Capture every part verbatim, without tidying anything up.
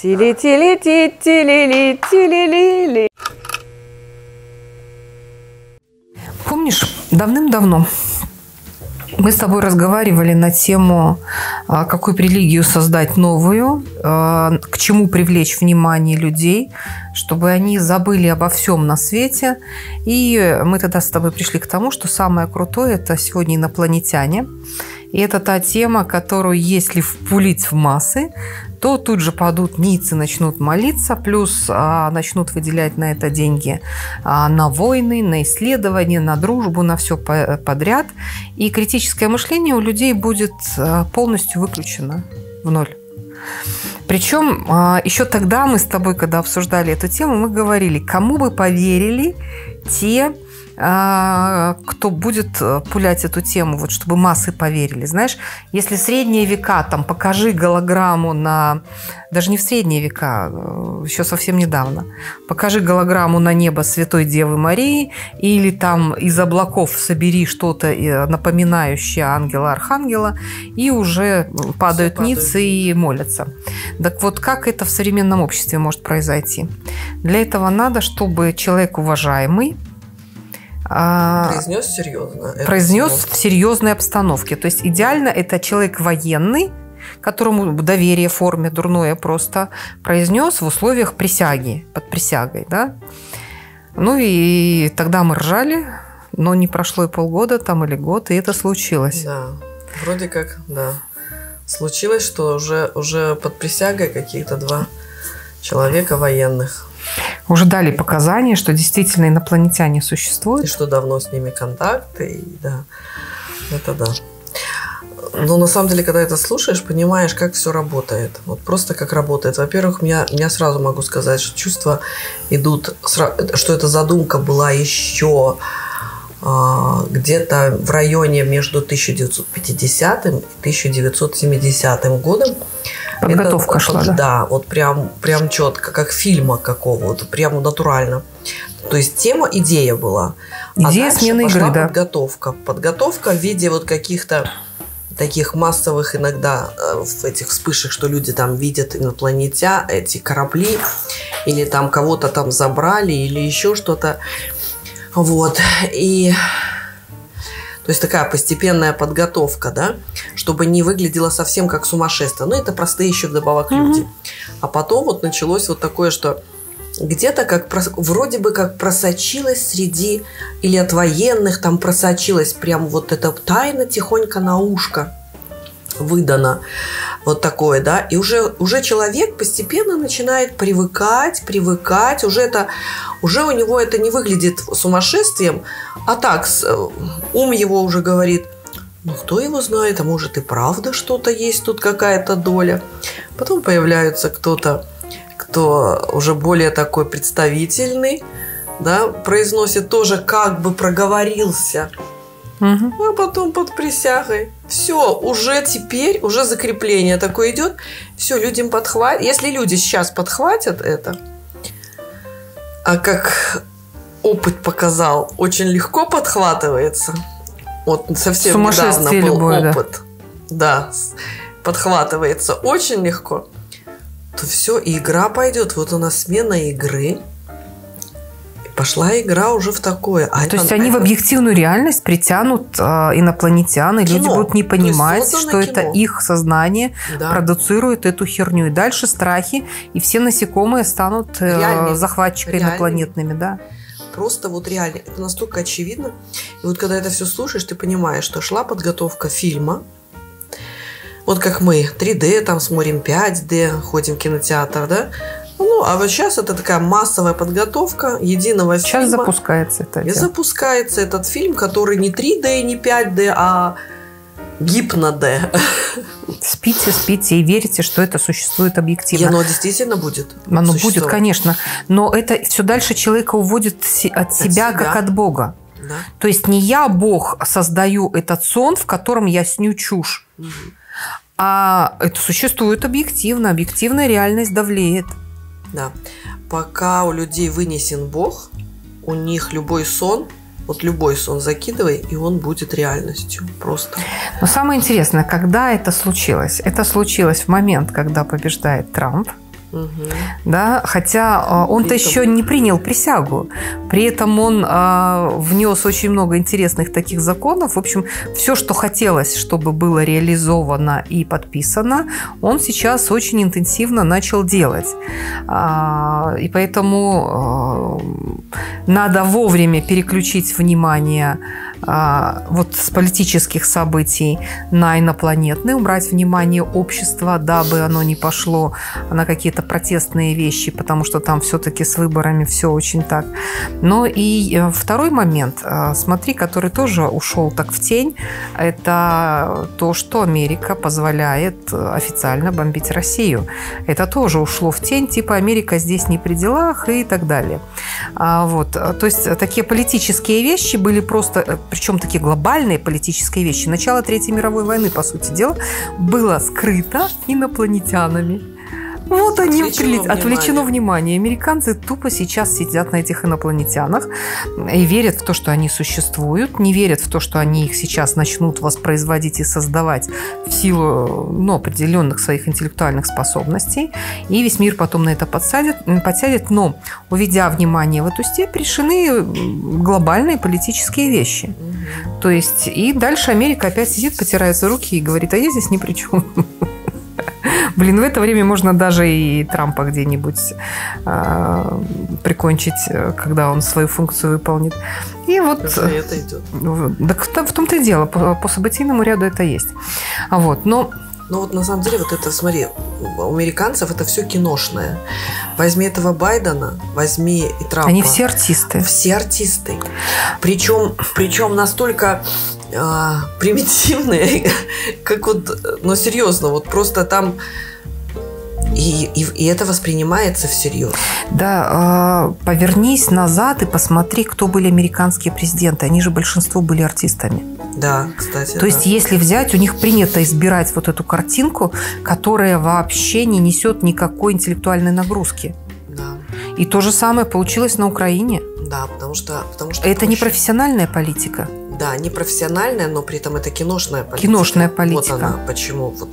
Тили-тили-ти-тили-ли-тили-ли-ли. Помнишь, давным-давно мы с тобой разговаривали на тему, какую религию создать новую, к чему привлечь внимание людей, чтобы они забыли обо всем на свете. И мы тогда с тобой пришли к тому, что самое крутое – это сегодня инопланетяне. И это та тема, которую, если впулить в массы, то тут же падут ниц и начнут молиться, плюс а, начнут выделять на это деньги а, на войны, на исследования, на дружбу, на все по подряд. И критическое мышление у людей будет а, полностью выключено в ноль. Причем а, еще тогда мы с тобой, когда обсуждали эту тему, мы говорили, кому бы поверили те, кто будет пулять эту тему, вот, чтобы массы поверили. Знаешь, если средние века, там, покажи голограмму на... Даже не в средние века, еще совсем недавно. Покажи голограмму на небо Святой Девы Марии или там из облаков собери что-то, напоминающее ангела-архангела, и уже падают ниц и молятся. Так вот, как это в современном обществе может произойти? Для этого надо, чтобы человек уважаемый произнес серьезно. Произнес в серьезной обстановке. То есть идеально это человек военный, которому доверие в форме дурное просто, произнес в условиях присяги, под присягой. Да? Ну и тогда мы ржали, но не прошло и полгода там, или год, и это случилось. Да, вроде как, да. Случилось, что уже, уже под присягой каких-то два человека военных. Уже дали показания, что действительно инопланетяне существуют. И что давно с ними контакты. И да, это да. Но на самом деле, когда это слушаешь, понимаешь, как все работает. Вот просто как работает. Во-первых, я, я сразу могу сказать, что чувства идут, что эта задумка была еще где-то в районе между тысяча девятьсот пятидесятым и тысяча девятьсот семидесятым годом. Подготовка это, шла, да? Да, вот прям, прям четко, как фильма какого-то, прям натурально. То есть тема, идея была. Идея а смены игры, да. Подготовка. Подготовка в виде вот каких-то таких массовых иногда в этих вспышек, что люди там видят инопланетя, эти корабли, или там кого-то там забрали, или еще что-то. Вот, и то есть такая постепенная подготовка, да, чтобы не выглядело совсем как сумасшествие. Но это простые еще вдобавок mm-hmm. люди. А потом вот началось вот такое, что где-то как вроде бы как просочилось среди или от военных там просочилось прям вот это тайна тихонько на ушко выдано. Вот такое, да. И уже, уже человек постепенно начинает привыкать, привыкать. Уже, это, уже у него это не выглядит сумасшествием. А так, ум его уже говорит, ну, кто его знает, а может и правда что-то есть, тут какая-то доля. Потом появляется кто-то, кто уже более такой представительный, да, произносит тоже как бы проговорился. Угу. А потом под присягой. Все, уже теперь, уже закрепление такое идет. Все, людям подхватит. Если люди сейчас подхватят это, а как опыт показал, очень легко подхватывается. Вот совсем недавно был любой, опыт. Да. Да, подхватывается очень легко. То все, и игра пойдет. Вот у нас смена игры. Пошла игра уже в такое. А то это, есть они это... в объективную реальность притянут э, инопланетян, и кино. Люди будут не понимать, что кино. Это их сознание да. продуцирует эту херню. И дальше страхи, и все насекомые станут э, захватчиками инопланетными. Да? Просто вот реально. Это настолько очевидно. И вот когда это все слушаешь, ты понимаешь, что шла подготовка фильма. Вот как мы три дэ там смотрим, пять дэ, ходим в кинотеатр, да? Ну, а вот сейчас это такая массовая подготовка единого сейчас фильма. Сейчас запускается это. И запускается этот фильм, который не три дэ, не пять дэ, а гипно-дэ. Спите, спите и верите, что это существует объективно. И оно действительно будет. Оно будет, конечно. Но это все дальше человека уводит от себя, от себя. Как от Бога. Да. То есть не я, Бог, создаю этот сон, в котором я сню чушь. Угу. А это существует объективно. Объективная реальность давлеет. Да. Пока у людей вынесен Бог, у них любой сон, вот любой сон закидывай, и он будет реальностью просто. Но самое интересное, когда это случилось? Это случилось в момент, когда побеждает Трамп. Угу. Да, хотя он-то еще не принял присягу. При этом он а, внес очень много интересных таких законов. В общем, все, что хотелось, чтобы было реализовано и подписано, он сейчас очень интенсивно начал делать. А, и поэтому а, надо вовремя переключить внимание а, вот с политических событий на инопланетные, убрать внимание общества, дабы оно не пошло на какие-то протестные вещи, потому что там все-таки с выборами все очень так. Но и второй момент, смотри, который тоже ушел так в тень, это то, что Америка позволяет официально бомбить Россию. Это тоже ушло в тень, типа Америка здесь не при делах и так далее. Вот. То есть такие политические вещи были просто, причем такие глобальные политические вещи. Начало Третьей мировой войны, по сути дела, было скрыто инопланетянами. Вот они отвлечено, прилет... отвлечено внимание. Американцы тупо сейчас сидят на этих инопланетянах и верят в то, что они существуют, не верят в то, что они их сейчас начнут воспроизводить и создавать в силу, ну, определенных своих интеллектуальных способностей. И весь мир потом на это подсядет, подсядет. Но, уведя внимание в эту степь, решены глобальные политические вещи. Угу. То есть и дальше Америка опять сидит, потирается руки и говорит: а я здесь ни при чем. Блин, в это время можно даже и Трампа где-нибудь э, прикончить, когда он свою функцию выполнит. И вот... Это идет. Да, в том-то и дело. По, по событийному ряду это есть. Вот, но... Ну вот на самом деле, вот это, смотри, у американцев это все киношное. Возьми этого Байдена, возьми и Трампа. Они все артисты. Все артисты. Причем, причем настолько... А, примитивные, как вот, ну серьезно, вот просто там и, и, и это воспринимается всерьез. Да, э, повернись назад и посмотри, кто были американские президенты. Они же большинство были артистами. Да, кстати. То да. есть, если взять, у них принято избирать вот эту картинку, которая вообще не несет никакой интеллектуальной нагрузки. Да. И то же самое получилось на Украине. Да, потому что... Потому что это непрофессиональная политика. Да, не профессиональная, но при этом это киношная политика. Киношная политика. Вот она, почему. Вот.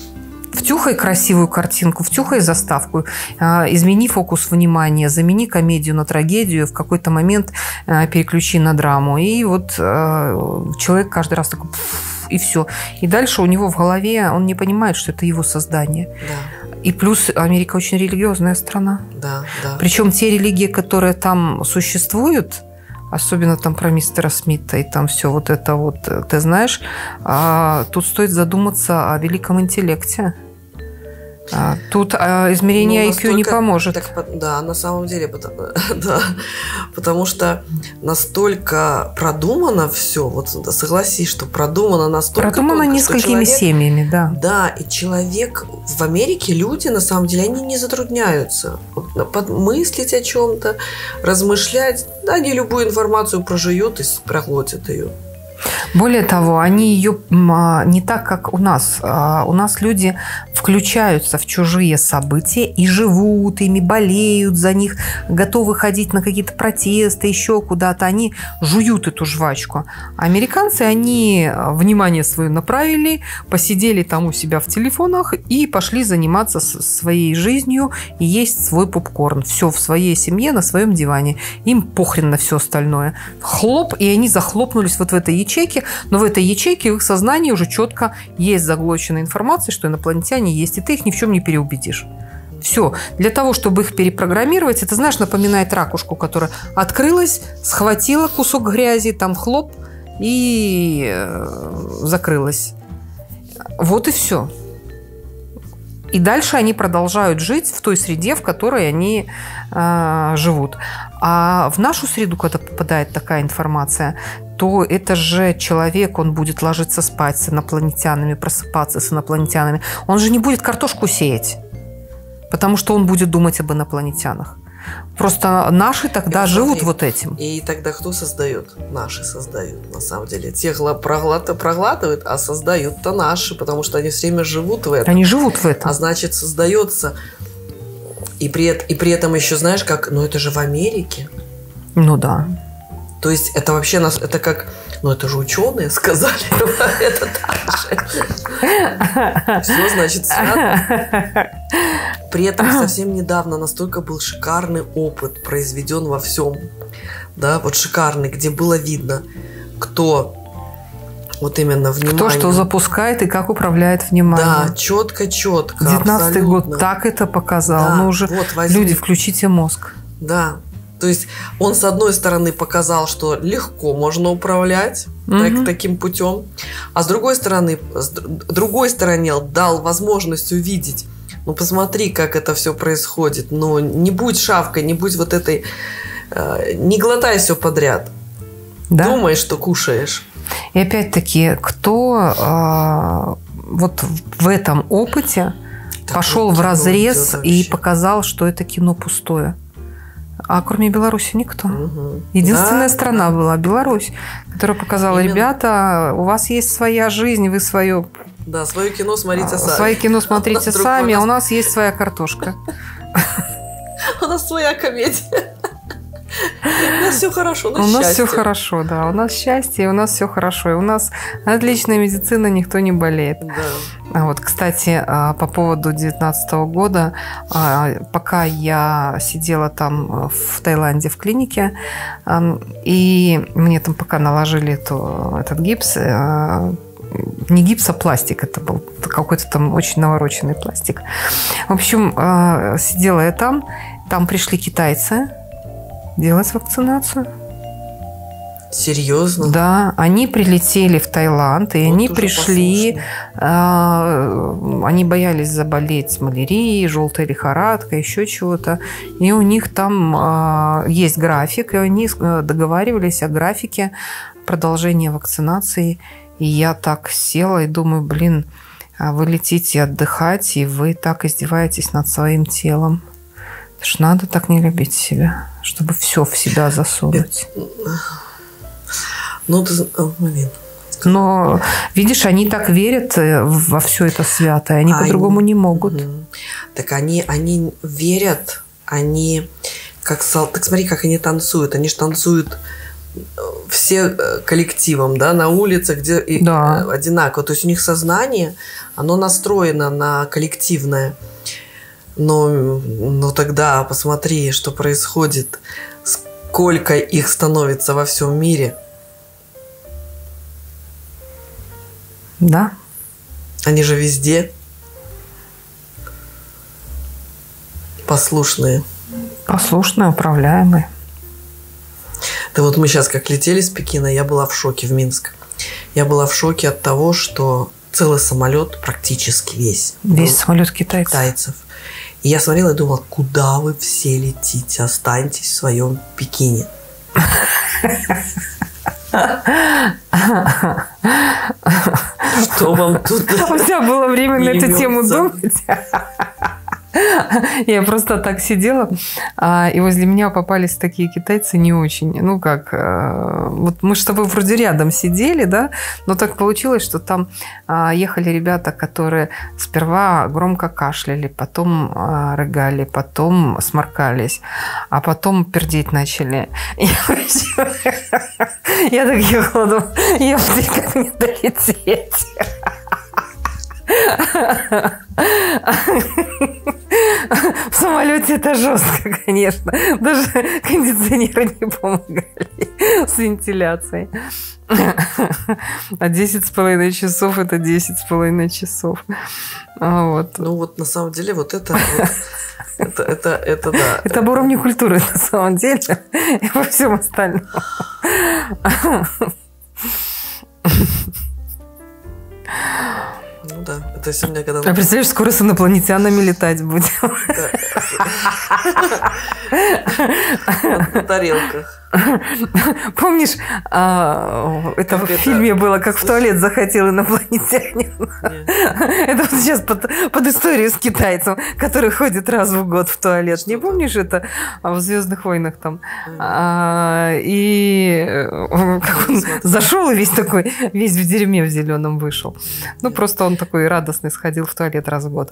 Втюхай красивую картинку, втюхай заставку, измени фокус внимания, замени комедию на трагедию, в какой-то момент переключи на драму. И вот человек каждый раз такой... И все. И дальше у него в голове, он не понимает, что это его создание. Да. И плюс Америка очень религиозная страна. Да, да. Причем те религии, которые там существуют, особенно там про мистера Смита и там все вот это вот, ты знаешь, а, тут стоит задуматься о великом интеллекте. А, тут а, измерение ну, ай кью не поможет. Так, да, на самом деле, потому, да, потому что настолько продумано все, вот согласись, что продумано настолько... Продумано тонко, несколькими человек, семьями, да. Да, и человек в Америке, люди, на самом деле, они не затрудняются. Подмыслить о чем-то, размышлять, они любую информацию прожуют и проглотят ее. Более того, они ее не так, как у нас. У нас люди включаются в чужие события и живут ими, болеют за них, готовы ходить на какие-то протесты, еще куда-то. Они жуют эту жвачку. Американцы, они внимание свое направили, посидели там у себя в телефонах и пошли заниматься своей жизнью и есть свой попкорн. Все в своей семье, на своем диване. Им похрен на все остальное. Хлоп, и они захлопнулись вот в этой ячейке. Но в этой ячейке в их сознании уже четко есть заглоченная информация, что инопланетяне есть, и ты их ни в чем не переубедишь. Все. Для того, чтобы их перепрограммировать, это, знаешь, напоминает ракушку, которая открылась, схватила кусок грязи, там хлоп, и закрылась. Вот и все. И дальше они продолжают жить в той среде, в которой они э, живут. А в нашу среду, когда попадает такая информация, то это же человек, он будет ложиться спать с инопланетянами, просыпаться с инопланетянами. Он же не будет картошку сеять, потому что он будет думать об инопланетянах. Просто наши тогда и живут смотри, вот этим. И тогда кто создает? Наши создают, на самом деле. Тех проглатывают, а создают-то наши, потому что они все время живут в этом. Они живут в этом. А значит, создается... И при, и при этом еще, знаешь, как... Ну, это же в Америке. Ну, да. То есть это вообще нас, это как, ну это же ученые сказали, это так же. Все значит свято. При этом совсем недавно настолько был шикарный опыт произведен во всем. Да, вот шикарный, где было видно, кто вот именно внимание. Кто что запускает и как управляет вниманием. Да, четко-четко. девятнадцатый год так это показал. Да, но уже вот, люди, включите мозг. Да. То есть он, с одной стороны, показал, что легко можно управлять угу. так, таким путем, а с другой стороны, с другой стороне дал возможность увидеть, ну посмотри, как это все происходит, ну не будь шавкой, не будь вот этой, э, не глотай все подряд, да? Думай, что кушаешь. И опять-таки, кто э, вот в этом опыте так пошел вот в разрез и показал, что это кино пустое? А кроме Беларуси никто. Угу. Единственная да, страна да. была Беларусь, которая показала, именно. Ребята, у вас есть своя жизнь, вы свое... Да, свое кино смотрите а, сами. Свое кино смотрите а сами, а у нас есть своя картошка. У нас своя комедия. У нас все хорошо, у нас счастье. У нас все хорошо, да. У нас счастье, у нас все хорошо. И у нас отличная медицина, никто не болеет. Да. Вот, кстати, по поводу девятнадцатого года, пока я сидела там в Таиланде в клинике, и мне там пока наложили эту, этот гипс, не гипс, а пластик это был, какой-то там очень навороченный пластик. В общем, сидела я там, там пришли китайцы делать вакцинацию. Серьезно? Да, они прилетели в Таиланд, и вот они пришли, э, они боялись заболеть малярией, желтой лихорадкой, еще чего-то. И у них там э, есть график, и они договаривались о графике продолжения вакцинации. И я так села и думаю, блин, вы летите отдыхать, и вы так издеваетесь над своим телом. Ж надо так не любить себя, чтобы все в себя засунуть. Ну, ты... Но, видишь, они так верят во все это святое, они а по-другому они... не могут. Так они, они верят, они как сол... Так смотри, как они танцуют. Они же танцуют все коллективом, да, на улице, где да. одинаково. То есть у них сознание, оно настроено на коллективное. Но, но тогда посмотри, что происходит, сколько их становится во всем мире. Да. Они же везде послушные. Послушные, управляемые. Да вот мы сейчас как летели с Пекина, я была в шоке в Минск. Я была в шоке от того, что целый самолет практически весь. Весь самолет китайцев. китайцев. И я смотрела и думала, куда вы все летите? Останьтесь в своем Пекине. Что вам тут? У тебя было время на эту тему думать. Я просто так сидела, и возле меня попались такие китайцы не очень. Ну как, вот мы с тобой вроде рядом сидели, да, но так получилось, что там ехали ребята, которые сперва громко кашляли, потом рыгали, потом сморкались, а потом пердеть начали. Я так ехала, думала, я как мне долететь. В самолете это жестко, конечно. Даже кондиционеры не помогали с вентиляцией. А десять с половиной часов это десять с половиной часов. Вот. Ну вот на самом деле вот это... Вот, это, это, это, да. Это об уровне культуры на самом деле. И во всем остальном. Ну да, это сегодня, когда... А представляешь, скоро с инопланетянами летать будем. На тарелках. Помнишь, это в фильме было, как в туалет захотел инопланетянин? Это вот сейчас под историю с китайцем, который ходит раз в год в туалет. Не помнишь это? В «Звездных войнах» там. И как он зашел и весь такой, весь в дерьме в зеленом вышел. Ну, просто он такой радостный, сходил в туалет раз в год.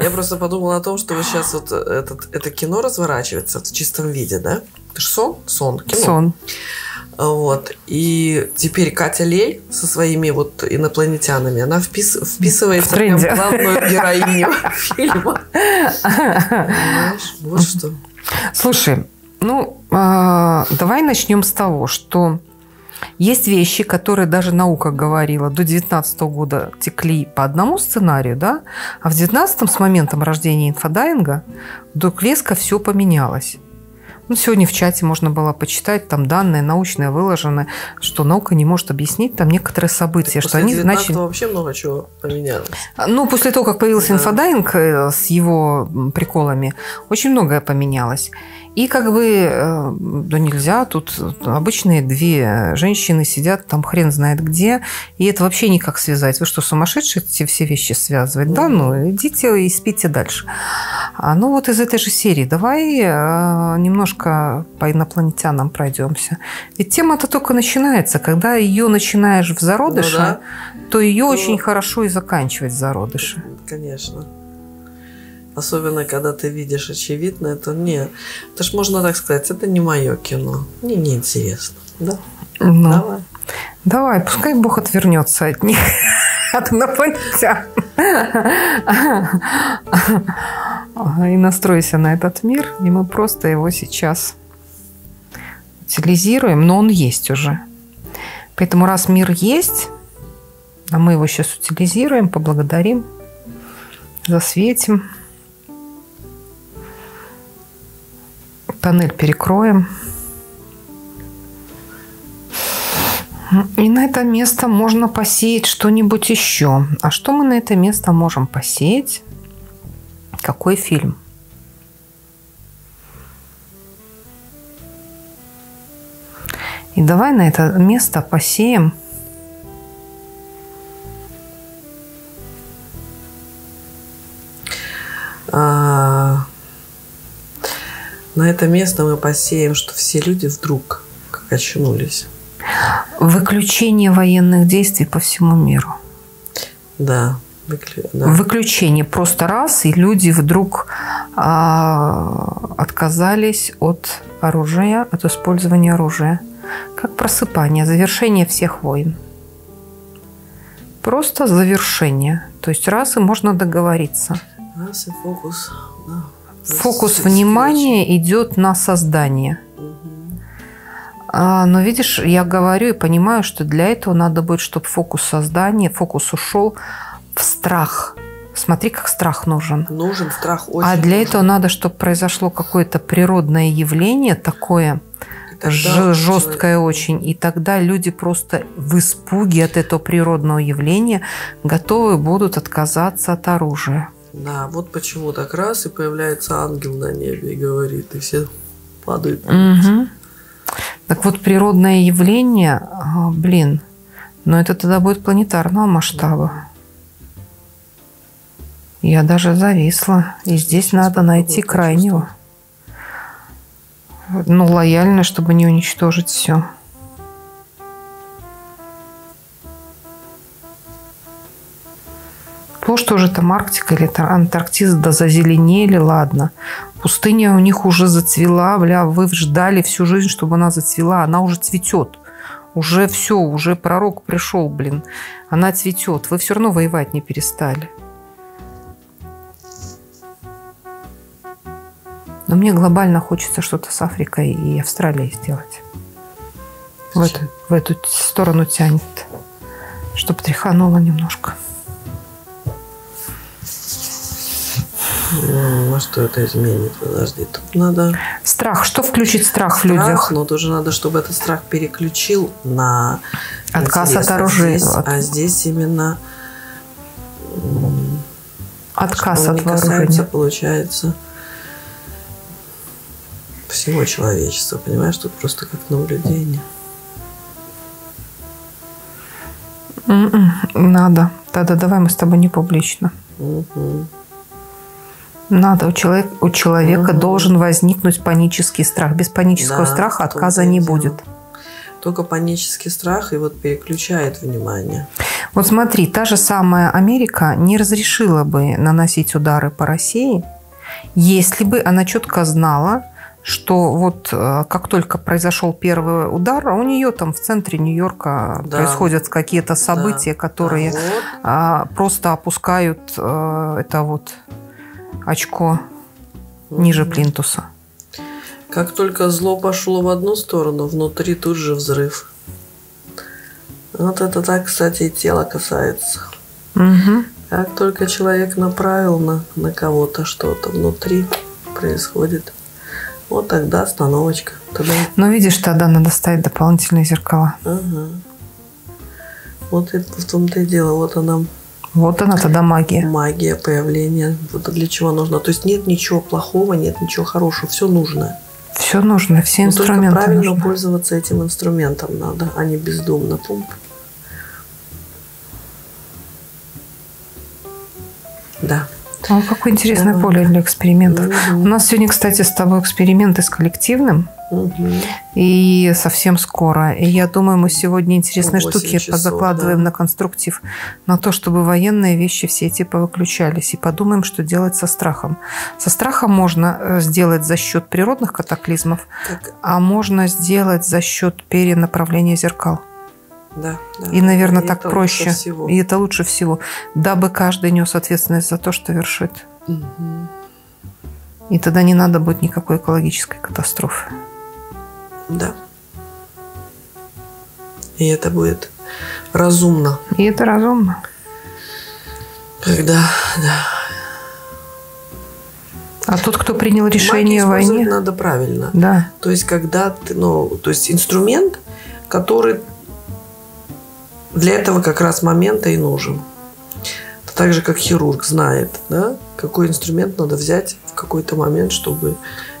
Я просто подумала о том, что сейчас вот это кино разворачивается в чистом виде, да? Это же сон? Сон. Кино. Сон. Вот. И теперь Катя Лель со своими вот инопланетянами, она впис... вписывается в прям главную героиню фильма. Понимаешь? Вот что. Слушай, ну, давай начнем с того, что есть вещи, которые даже наука говорила, до девятнадцатого года текли по одному сценарию, да? А в девятнадцатом, с моментом рождения инфодайвинга, вдруг резко все поменялось. Ну, сегодня в чате можно было почитать, там данные научные выложены, что наука не может объяснить там некоторые события. Так что они начали... вообще много чего поменялось. Ну, после того, как появился да. инфодайвинг с его приколами, очень многое поменялось. И как бы, да нельзя, тут обычные две женщины сидят, там хрен знает где, и это вообще никак связать. Вы что, сумасшедшие эти все вещи связывать? Mm. Да, ну, идите и спите дальше. А, ну, вот из этой же серии давай а, немножко по инопланетянам пройдемся. Ведь тема-то только начинается. Когда ее начинаешь в зародыше, ну, да. то ее ну, очень хорошо и заканчивать в зародыше. Конечно. Особенно, когда ты видишь очевидное, то не. Это ж можно так сказать, это не мое кино. Мне неинтересно. Да? Ну, давай. Давай, пускай Бог отвернется от них. От инопланетян. И настройся на этот мир. И мы просто его сейчас утилизируем. Но он есть уже. Поэтому раз мир есть, а мы его сейчас утилизируем, поблагодарим, засветим. Тоннель перекроем. И на это место можно посеять что-нибудь еще. А что мы на это место можем посеять? Какой фильм? И давай на это место посеем а... На это место мы посеем, что все люди вдруг как очнулись. Выключение военных действий по всему миру. Да. Выклю... да. Выключение просто раз, и люди вдруг а, отказались от оружия, от использования оружия. Как просыпание, завершение всех войн. Просто завершение. То есть раз, и можно договориться. Раз, и фокус, да. Фокус внимания идет на создание. Но видишь, я говорю и понимаю, что для этого надо будет, чтобы фокус создания, фокус ушел в страх. Смотри, как страх нужен. Нужен страх очень. А для нужен. этого надо, чтобы произошло какое-то природное явление такое жесткое очень. И тогда люди просто в испуге от этого природного явления готовы будут отказаться от оружия. Да, вот почему так раз, и появляется ангел на небе и говорит, и все падают. Угу. Так вот, природное явление, блин, но это тогда будет планетарного масштаба. Я даже зависла. И здесь сейчас надо найти крайнего. Ну, лояльно, чтобы не уничтожить все. То, что уже там Арктика или Антарктида да зазеленели, ладно. Пустыня у них уже зацвела, бля, вы ждали всю жизнь, чтобы она зацвела. Она уже цветет. Уже все, уже пророк пришел, блин. Она цветет. Вы все равно воевать не перестали. Но мне глобально хочется что-то с Африкой и Австралией сделать. В эту, в эту сторону тянет. Чтобы тряхануло немножко. Ну, а что это изменит? Подожди, тут надо... Страх. Что включить страх, страх в людях? Но тоже надо, чтобы этот страх переключил на... Отказ интерес. от оружия. Здесь, от... А здесь именно... Отказ от вооружения. Получается всего человечества. Понимаешь, тут просто как наблюдение. Mm-mm, надо. Да-да, давай мы с тобой не публично. Mm-hmm. Надо. У человека, у человека угу. должен возникнуть панический страх. Без панического да, страха отказа не будет. Только панический страх и вот переключает внимание. Вот смотри, та же самая Америка не разрешила бы наносить удары по России, если бы она четко знала, что вот как только произошел первый удар, у нее там в центре Нью-Йорка да. происходят какие-то события, да. которые вот. просто опускают это вот очко угу. ниже плинтуса. Как только зло пошло в одну сторону, внутри тут же взрыв. Вот это так, кстати, и тело касается. Угу. Как только человек направил на, на кого-то что-то, внутри происходит. Вот тогда остановочка. Тогда... Но видишь, тогда надо ставить дополнительные зеркала. Ага. Вот это в том-то и дело. Вот она. Вот она тогда магия. Магия, появление. Вот для чего нужна. То есть нет ничего плохого, нет ничего хорошего. Все нужно. Все нужно, все Но инструменты только правильно нужно. Пользоваться этим инструментом надо, а не бездумно. Пумп. Да. О, какое интересное да, поле да. для экспериментов. Угу. У нас сегодня, кстати, с тобой эксперименты с коллективным. Угу. И совсем скоро. И я думаю, мы сегодня интересные штуки часов, позакладываем да. на конструктив. На то, чтобы военные вещи все эти повыключались. И подумаем, что делать со страхом. Со страхом можно сделать за счет природных катаклизмов. Так. А можно сделать за счет перенаправления зеркал. Да, да, и, наверное, и так проще. И это лучше всего. Дабы каждый нес ответственность за то, что вершит. Угу. И тогда не надо будет никакой экологической катастрофы. Да. И это будет разумно. И это разумно. Когда, да. А тот, кто принял решение о войне... надо правильно. Да. То есть, когда ты... Ну, то есть, инструмент, который... Для этого как раз момента и нужен. Так же, как хирург знает, да, какой инструмент надо взять в какой-то момент, чтобы...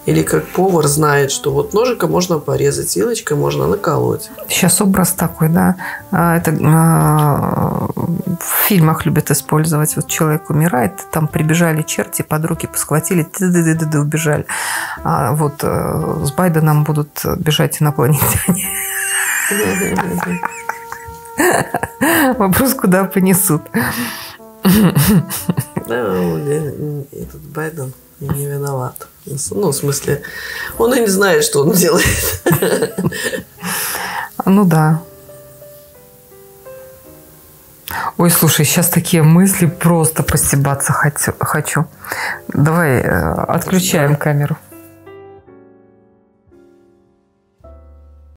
Или как повар знает, что вот ножиком можно порезать, вилочкой можно наколоть. Сейчас образ такой, да. Это в фильмах любят использовать. Вот человек умирает, там прибежали черти, под руки посхватили, ты-ды-ды-ды-ды, убежали. А вот с Байденом будут бежать инопланетяне. Вопрос, куда понесут. Этот Байден не виноват. Ну, в смысле, он и не знает, что он делает. Ну да. Ой, слушай, сейчас такие мысли, просто постебаться хочу. Давай отключаем камеру.